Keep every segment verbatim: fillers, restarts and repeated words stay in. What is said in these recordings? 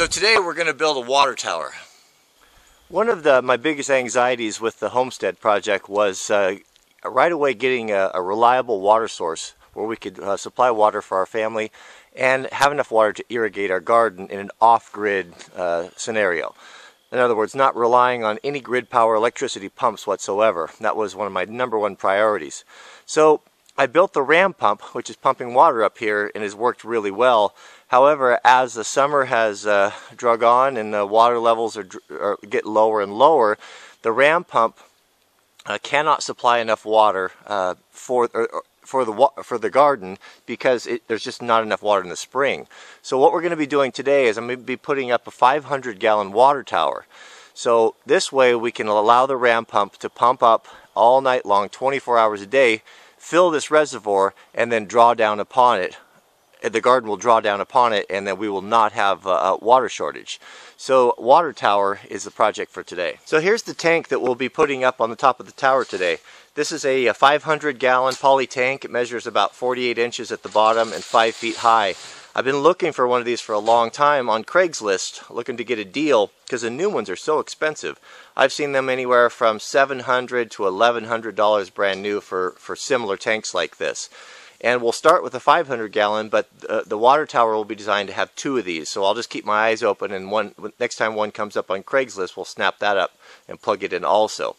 So today we're going to build a water tower. One of the, my biggest anxieties with the homestead project was uh, right away getting a, a reliable water source where we could uh, supply water for our family and have enough water to irrigate our garden in an off-grid uh, scenario. In other words, not relying on any grid power electricity pumps whatsoever. That was one of my number one priorities. So I built the ram pump, which is pumping water up here and has worked really well. However, as the summer has uh, drug on and the water levels are, are get lower and lower, the ram pump uh, cannot supply enough water uh, for or, for the for the garden because it, there's just not enough water in the spring. So what we're going to be doing today is I'm going to be putting up a five hundred gallon water tower. So this way we can allow the ram pump to pump up all night long, twenty-four hours a day, fill this reservoir, and then draw down upon it. The garden will draw down upon it, and then we will not have a water shortage. So water tower is the project for today. So here's the tank that we'll be putting up on the top of the tower today. This is a five hundred gallon poly tank. It measures about forty-eight inches at the bottom and five feet high. I've been looking for one of these for a long time on Craigslist, looking to get a deal because the new ones are so expensive. I've seen them anywhere from seven hundred dollars to eleven hundred dollars brand new for, for similar tanks like this. And we'll start with a five hundred gallon, but uh, the water tower will be designed to have two of these. So I'll just keep my eyes open, and one next time one comes up on Craigslist, we'll snap that up and plug it in also.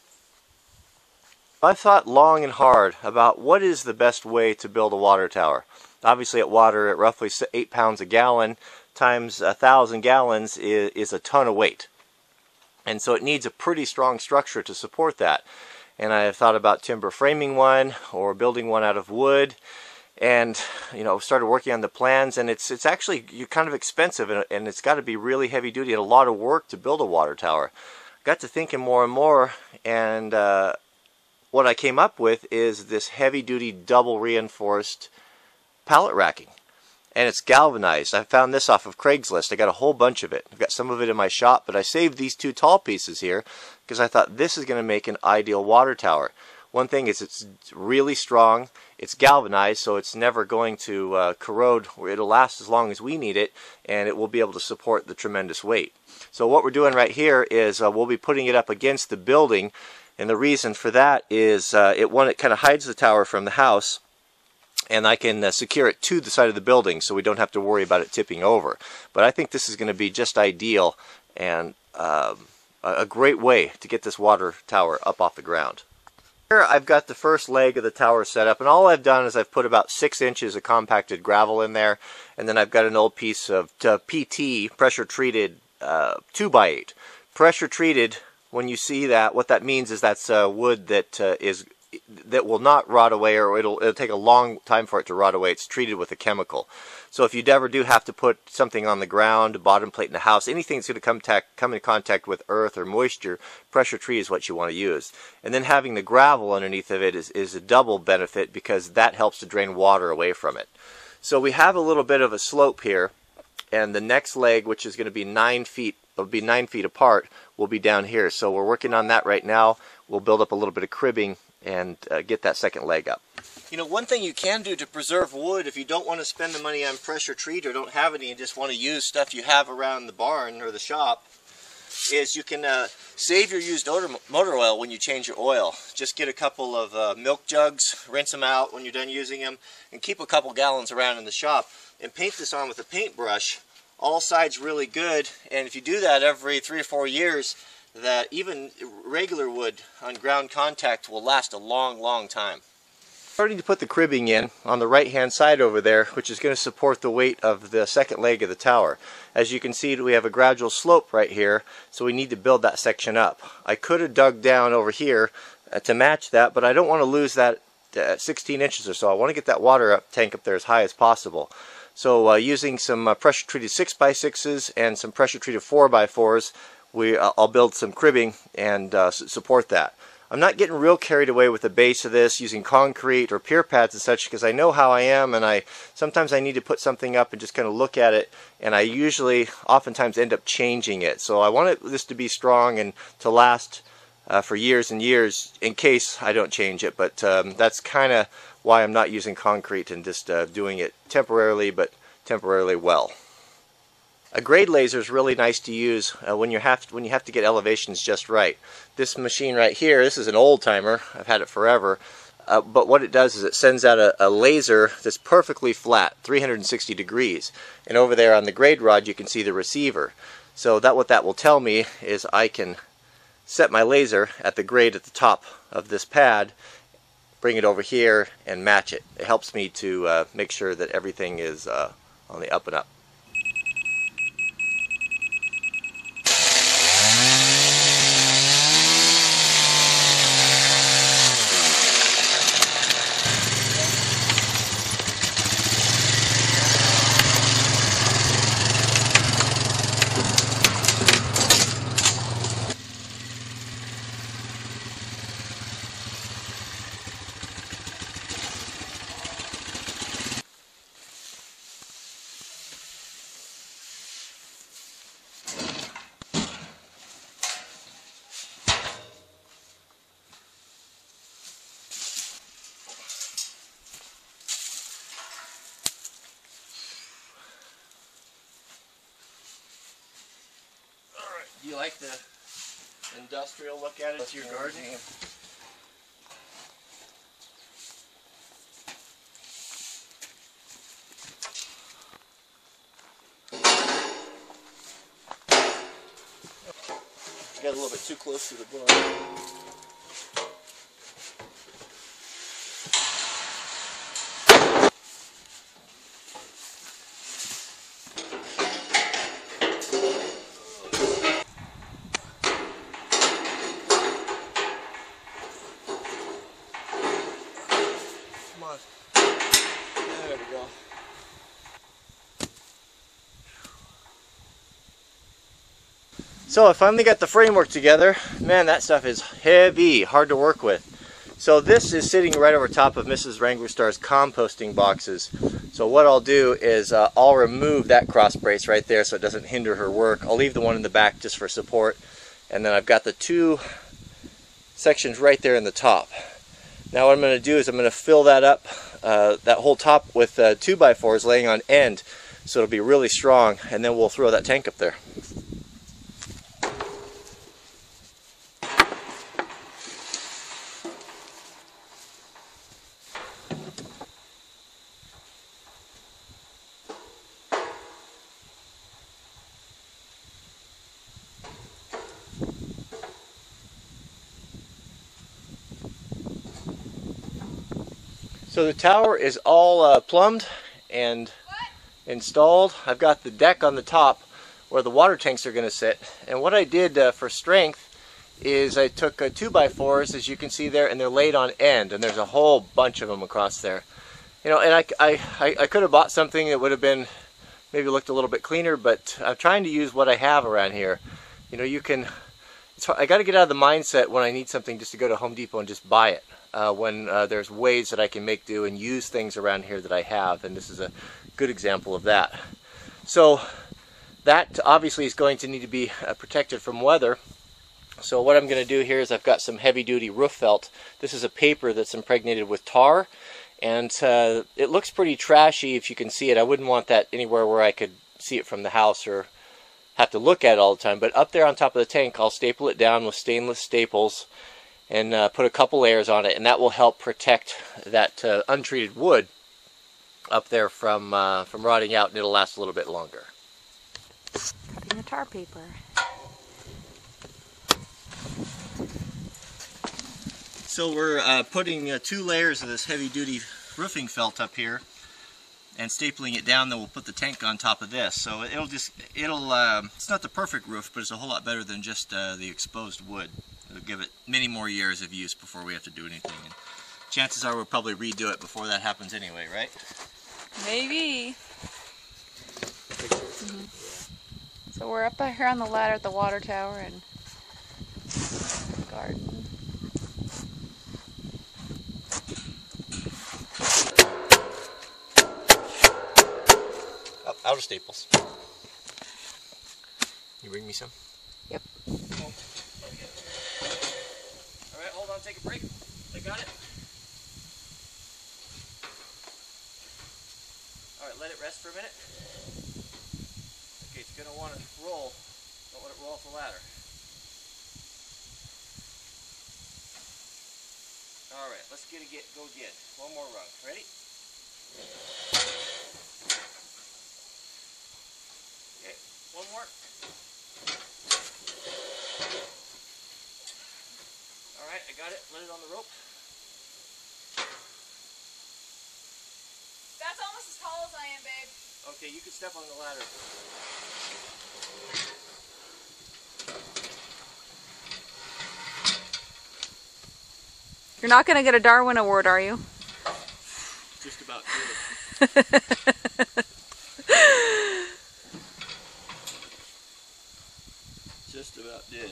I've thought long and hard about what is the best way to build a water tower. Obviously, at water at roughly eight pounds a gallon times a thousand gallons is, is a ton of weight, and so it needs a pretty strong structure to support that. And I have thought about timber framing one or building one out of wood, and you know, started working on the plans. And it's it's actually you're kind of expensive, and, and it's got to be really heavy duty and a lot of work to build a water tower. Got to thinking more and more, and uh, what I came up with is this heavy duty double reinforced pallet racking, and it's galvanized. I found this off of Craigslist. I got a whole bunch of it. I've got some of it in my shop, but I saved these two tall pieces here because I thought this is going to make an ideal water tower. One thing is it's really strong. It's galvanized, so it's never going to uh, corrode. It'll last as long as we need it, and it will be able to support the tremendous weight. So what we're doing right here is uh, we'll be putting it up against the building, and the reason for that is uh, it one it kind of hides the tower from the house, and I can uh, secure it to the side of the building so we don't have to worry about it tipping over. But I think this is going to be just ideal and um, a great way to get this water tower up off the ground. Here I've got the first leg of the tower set up, and all I've done is I've put about six inches of compacted gravel in there, and then I've got an old piece of uh, P T, pressure treated uh, two by eight. Pressure treated, when you see that, what that means is that's uh, wood that uh, is... that will not rot away, or it'll, it'll take a long time for it to rot away. It's treated with a chemical. So if you ever do have to put something on the ground, a bottom plate in the house, anything that's going to come, come in contact with earth or moisture, pressure treat is what you want to use. And then having the gravel underneath of it is, is a double benefit because that helps to drain water away from it. So we have a little bit of a slope here, and the next leg, which is going to be nine feet, it'll be nine feet apart, will be down here. So we're working on that right now. We'll build up a little bit of cribbing and uh, get that second leg up. You know, one thing you can do to preserve wood if you don't want to spend the money on pressure treat or don't have any and just want to use stuff you have around the barn or the shop is you can uh, save your used motor oil when you change your oil. Just get a couple of uh, milk jugs, rinse them out when you're done using them, and keep a couple gallons around in the shop, and paint this on with a paintbrush, all sides really good. And if you do that every three or four years, that even regular wood on ground contact will last a long, long time. Starting to put the cribbing in on the right hand side over there, which is going to support the weight of the second leg of the tower. As you can see, we have a gradual slope right here, so we need to build that section up. I could have dug down over here uh, to match that, but I don't want to lose that uh, sixteen inches or so. I want to get that water up, tank up there as high as possible. So uh, using some uh, pressure treated six by sixes and some pressure treated four by fours, We, uh, I'll build some cribbing and uh, support that. I'm not getting real carried away with the base of this using concrete or pier pads and such, because I know how I am, and I sometimes I need to put something up and just kind of look at it, and I usually oftentimes end up changing it. So I want it, this to be strong and to last uh, for years and years in case I don't change it, but um, that's kind of why I'm not using concrete and just uh, doing it temporarily, but temporarily well. A grade laser is really nice to use uh, when you have to, when you have to get elevations just right. This machine right here, this is an old timer. I've had it forever. Uh, but what it does is it sends out a, a laser that's perfectly flat, three hundred sixty degrees. And over there on the grade rod, you can see the receiver. So that what that will tell me is I can set my laser at the grade at the top of this pad, bring it over here, and match it. It helps me to uh, make sure that everything is uh, on the up and up. Do you like the industrial look at it? That's your garden. I got a little bit too close to the barn. There we go. So I finally got the framework together. Man, that stuff is heavy, hard to work with. So this is sitting right over top of Missus Wranglerstar's composting boxes. So what I'll do is uh, I'll remove that cross brace right there so it doesn't hinder her work. I'll leave the one in the back just for support. And then I've got the two sections right there in the top. Now what I'm going to do is I'm going to fill that up, uh, that whole top with uh, two by fours laying on end, so it'll be really strong, and then we'll throw that tank up there. So the tower is all uh, plumbed and installed. I've got the deck on the top where the water tanks are going to sit. And what I did uh, for strength is I took uh, two by fours, as you can see there, and they're laid on end. And there's a whole bunch of them across there. You know, and I, I, I could have bought something that would have been, maybe looked a little bit cleaner, but I'm trying to use what I have around here. You know, you can, it's hard, I got to get out of the mindset when I need something just to go to Home Depot and just buy it. Uh, when uh, there's ways that I can make do and use things around here that I have, and this is a good example of that. So that obviously is going to need to be uh, protected from weather. So what I'm going to do here is I've got some heavy-duty roof felt. This is a paper that's impregnated with tar, and uh, it looks pretty trashy if you can see it. I wouldn't want that anywhere where I could see it from the house or have to look at it all the time, but up there on top of the tank I'll staple it down with stainless staples and uh, put a couple layers on it, and that will help protect that uh, untreated wood up there from uh, from rotting out, and it'll last a little bit longer. Cutting the tar paper. So we're uh, putting uh, two layers of this heavy-duty roofing felt up here, and stapling it down. Then we'll put the tank on top of this. So it'll just it'll um, it's not the perfect roof, but it's a whole lot better than just uh, the exposed wood. It'll give it many more years of use before we have to do anything. And chances are we'll probably redo it before that happens anyway, right? Maybe. Mm-hmm. So we're up here on the ladder at the water tower and the garden. Oh, out of staples. You bring me some? Yep. Oh. Take a break. I got it. All right, let it rest for a minute. Okay, it's good. going to want to roll. Don't let it roll off the ladder. Alright, let's get it, get, go again. One more rung. Ready? Okay, one more. Alright, I got it. Let it on the rope. That's almost as tall as I am, babe. Okay, you can step on the ladder. You're not going to get a Darwin Award, are you? Just about good. Just about did.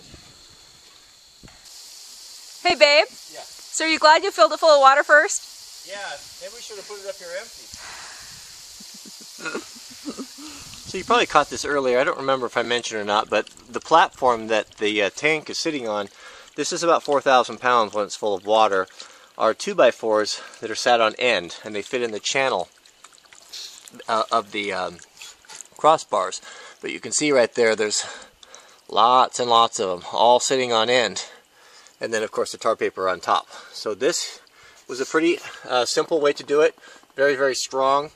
Hey, babe. Yeah. So are you glad you filled it full of water first? Yeah. Maybe we should have put it up here empty. So you probably caught this earlier. I don't remember if I mentioned or not, but the platform that the uh, tank is sitting on, this is about four thousand pounds when it's full of water, are two by fours that are sat on end, and they fit in the channel uh, of the um, crossbars. But you can see right there, there's lots and lots of them, all sitting on end. And then, of course, the tar paper on top. So this was a pretty uh, simple way to do it. Very, very strong.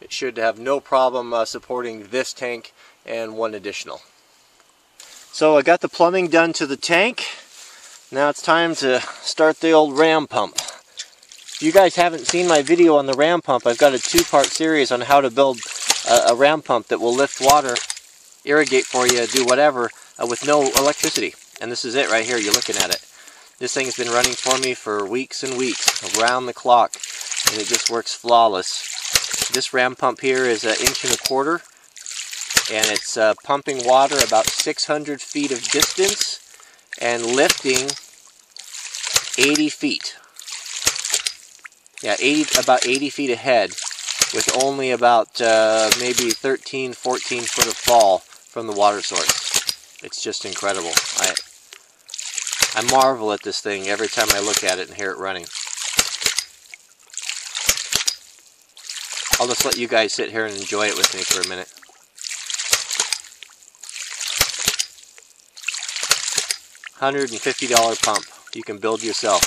It should have no problem uh, supporting this tank and one additional. So I got the plumbing done to the tank. Now it's time to start the old ram pump. If you guys haven't seen my video on the ram pump, I've got a two-part series on how to build a, a ram pump that will lift water, irrigate for you, do whatever, uh, with no electricity. And this is it right here, you're looking at it. This thing has been running for me for weeks and weeks, around the clock, and it just works flawless. This ram pump here is an inch and a quarter, and it's uh, pumping water about six hundred feet of distance, and lifting eighty feet. Yeah, eighty, about eighty feet ahead, with only about uh, maybe thirteen, fourteen foot of fall from the water source. It's just incredible. I, I marvel at this thing every time I look at it and hear it running. I'll just let you guys sit here and enjoy it with me for a minute. one hundred fifty dollar pump you can build yourself.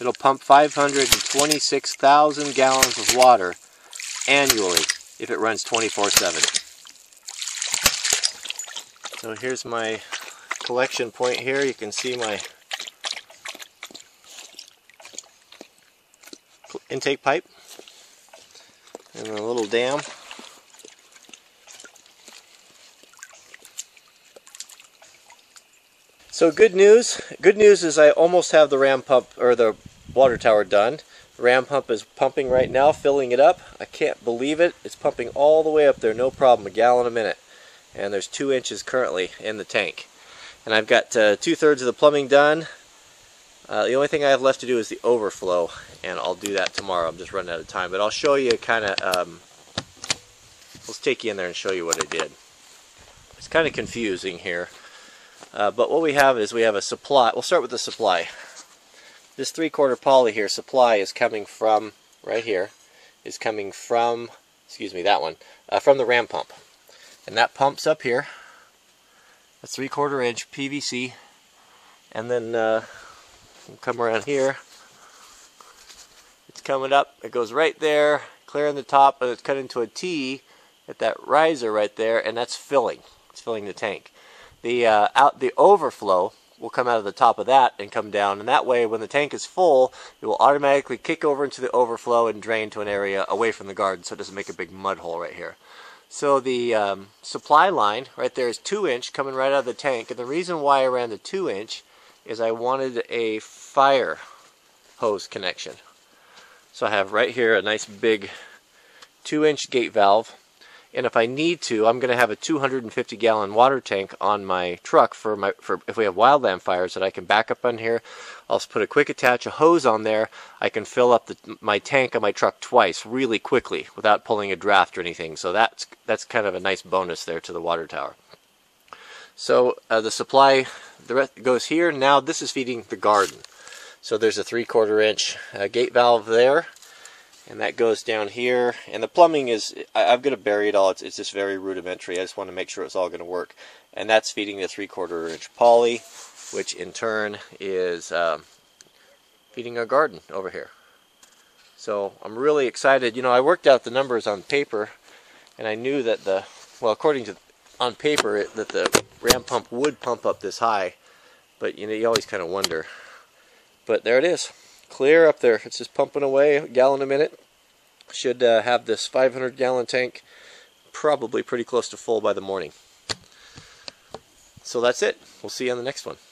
It'll pump five hundred twenty-six thousand gallons of water annually if it runs twenty-four seven. So here's my collection point here. You can see my intake pipe and a little dam. So good news, good news is I almost have the ram pump, or the water tower, done. The ram pump is pumping right now, filling it up. I can't believe it. It's pumping all the way up there, no problem, a gallon a minute. And there's two inches currently in the tank. And I've got uh, two-thirds of the plumbing done. Uh, the only thing I have left to do is the overflow, and I'll do that tomorrow. I'm just running out of time, but I'll show you kind of, um, let's take you in there and show you what I did. It's kind of confusing here. Uh, but what we have is we have a supply. We'll start with the supply. This three-quarter poly here, supply, is coming from, right here, is coming from, excuse me, that one, uh, from the ram pump. And that pumps up here. That's three-quarter inch P V C. And then uh, we'll come around here. It's coming up. It goes right there, clearing the top, and it's cut into a T at that riser right there, and that's filling. It's filling the tank. The, uh, out, the overflow will come out of the top of that and come down, and that way when the tank is full, it will automatically kick over into the overflow and drain to an area away from the garden, so it doesn't make a big mud hole right here. So the um, supply line right there is two inch coming right out of the tank, and the reason why I ran the two inch is I wanted a fire hose connection. So I have right here a nice big two inch gate valve. And if I need to, I'm going to have a two hundred fifty gallon water tank on my truck for my for if we have wildland fires that I can back up on here. I'll just put a quick attach, a hose on there. I can fill up the, my tank on my truck twice really quickly without pulling a draft or anything. So that's that's kind of a nice bonus there to the water tower. So uh, the supply, the rest goes here. Now this is feeding the garden. So there's a three-quarter inch uh, gate valve there. And that goes down here. And the plumbing is, I, I'm going to bury it all. It's, it's just very rudimentary. I just want to make sure it's all going to work. And that's feeding the three quarter inch poly, which in turn is um, feeding our garden over here. So I'm really excited. You know, I worked out the numbers on paper, and I knew that the, well, according to, on paper, it, that the ram pump would pump up this high. But, you know, you always kind of wonder. But there it is. Clear up there. It's just pumping away a gallon a minute. Should uh, have this five hundred gallon tank probably pretty close to full by the morning. So that's it. We'll see you on the next one.